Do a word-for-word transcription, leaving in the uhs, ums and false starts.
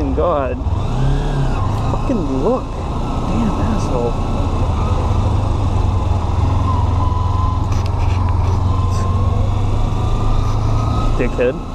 fucking god. Fucking look. Damn asshole. Dickhead.